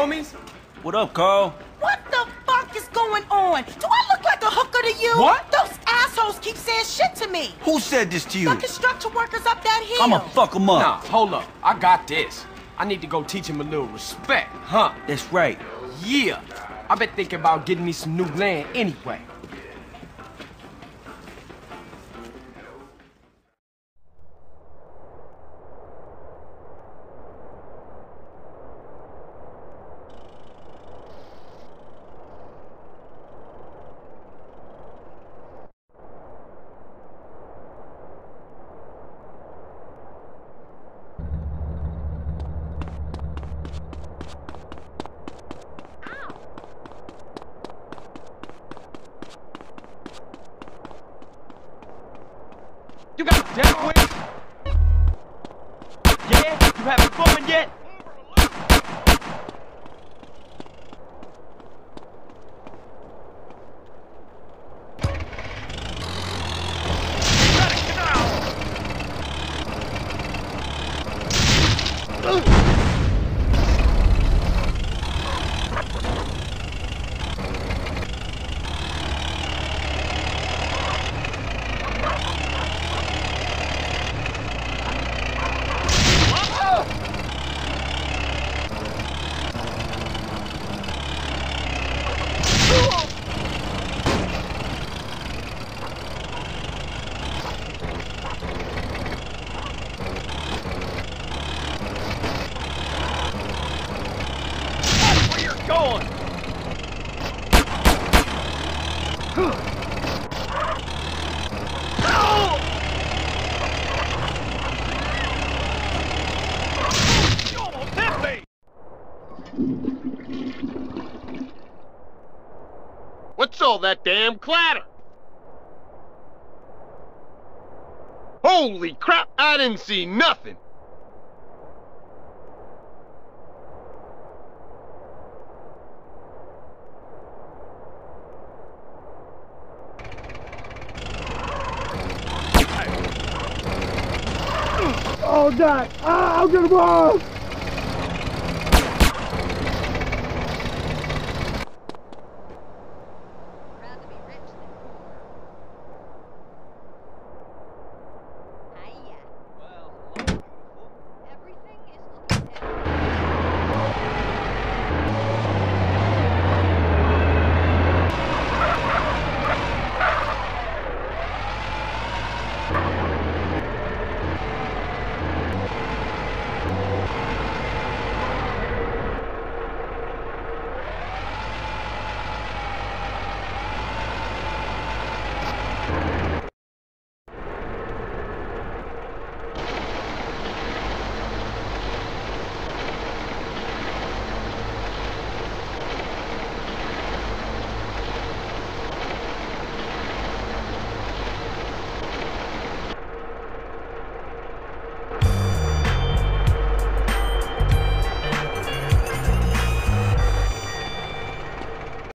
homies? What up, Carl? What the fuck is going on? Do I look like a hooker to you? What? Those assholes keep saying shit to me. Who said this to you? The construction workers up that hill. I'ma fuck them up. Nah, hold up. I got this. I need to go teach him a little respect, huh? That's right. Yeah. I've been thinking about getting me some new land anyway. You guys dealt with? Yeah? You haven't fallen yet? What's all that damn clatter? Holy crap, I didn't see nothing! Oh, God! Ah, I'm gonna blow!